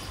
Red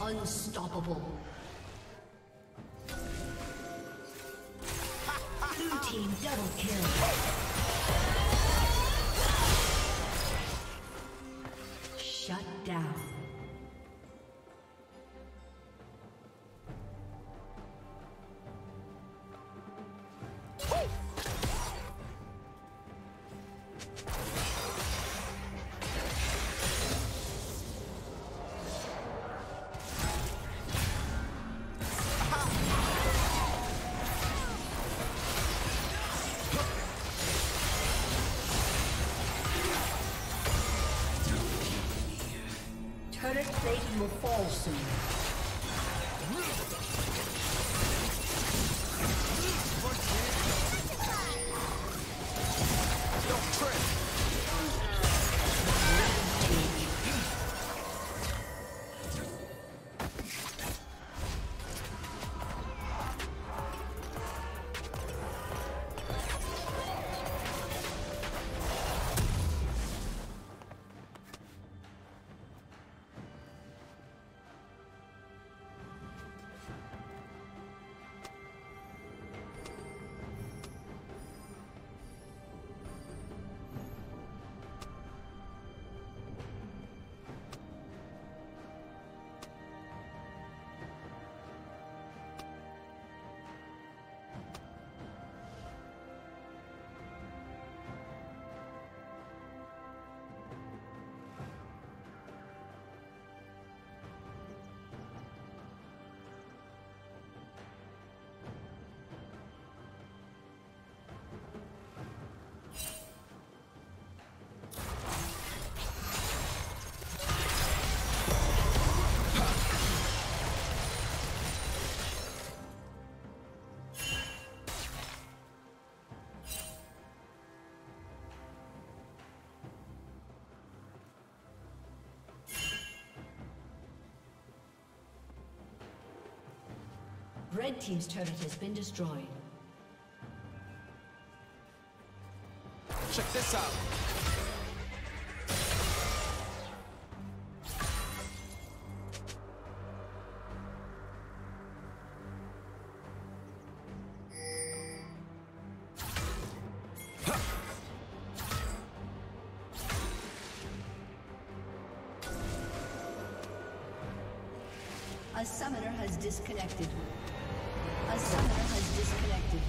Unstoppable. Blue team double kill. Will fall soon. Don't Red Team's turret has been destroyed. Check this out. A summoner has disconnected. A summoner has disconnected.